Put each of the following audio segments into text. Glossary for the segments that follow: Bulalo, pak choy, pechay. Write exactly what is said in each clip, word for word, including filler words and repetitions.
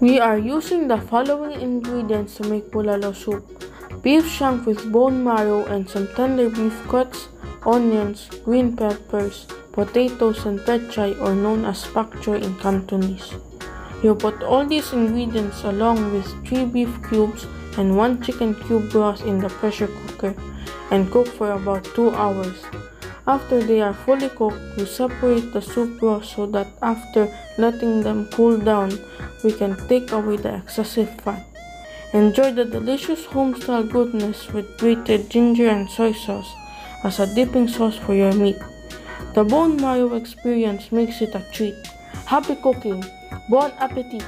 We are using the following ingredients to make bulalo soup: beef shank with bone marrow and some tender beef cuts, onions, green peppers, potatoes, and pechay, or known as pak choy in Cantonese. You put all these ingredients along with three beef cubes and one chicken cube broth in the pressure cooker and cook for about two hours. After they are fully cooked, we separate the soup broth so that after letting them cool down, we can take away the excessive fat. Enjoy the delicious homestyle goodness with grated ginger and soy sauce as a dipping sauce for your meat. The bone marrow experience makes it a treat. Happy cooking! Bon appétit!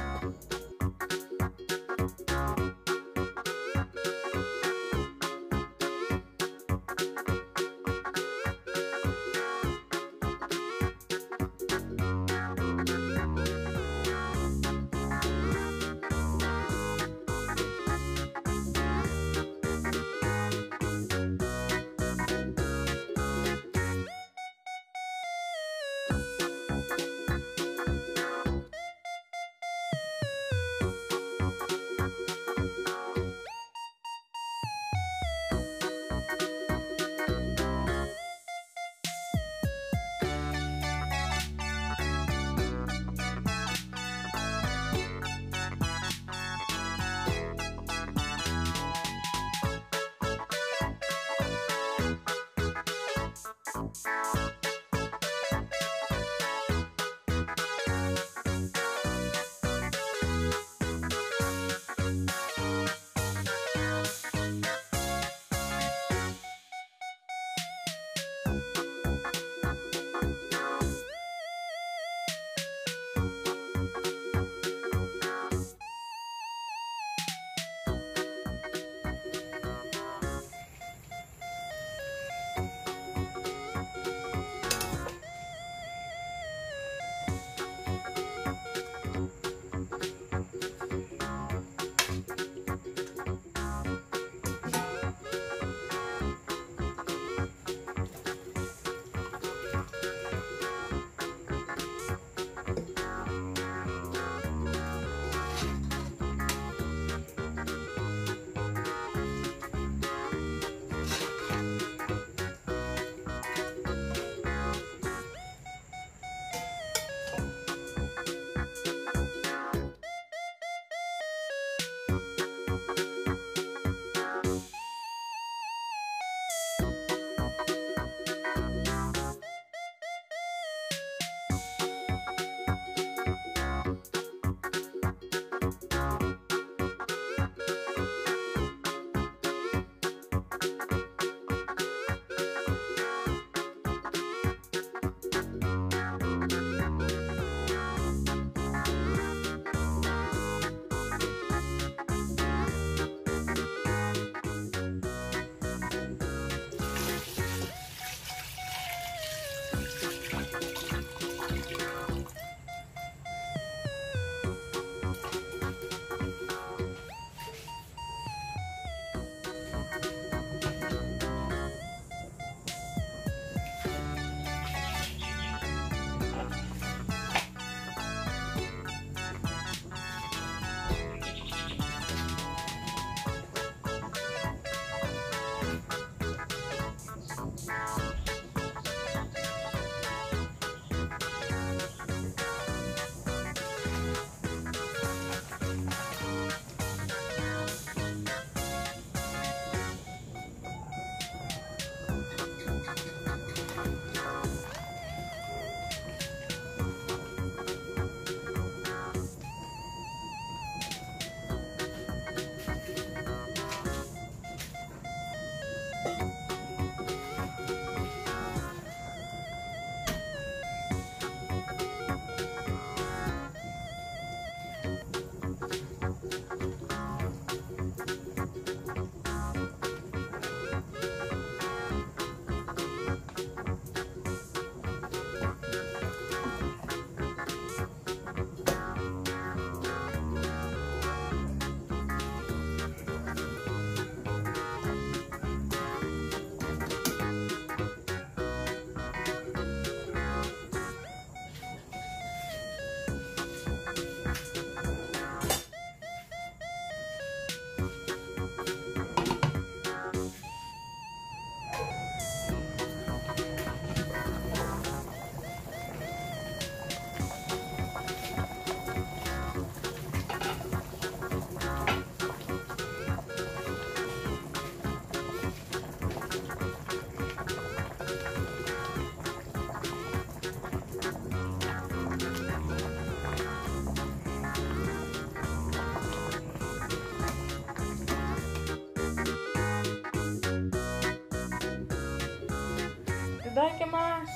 いただきます。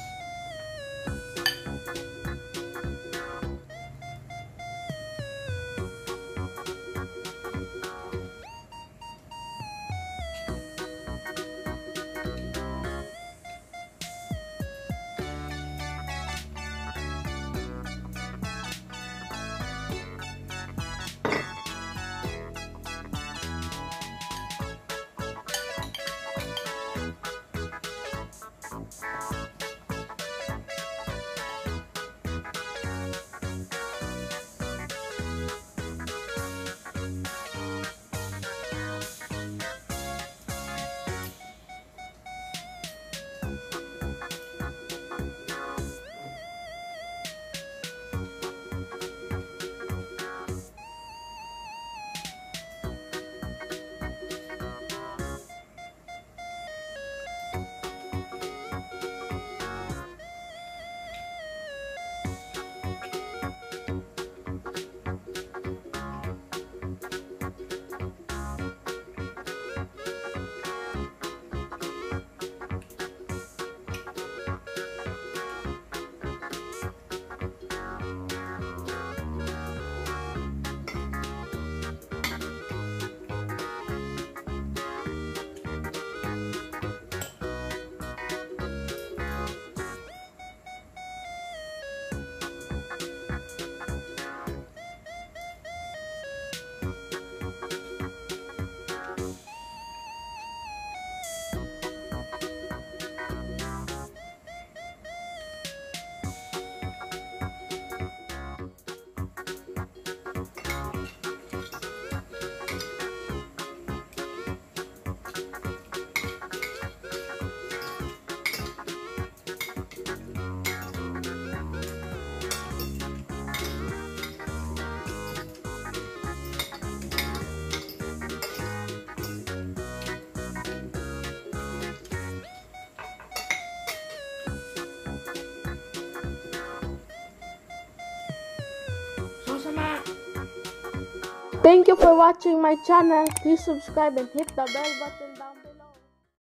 Thank you for watching my channel. Please subscribe and hit the bell button.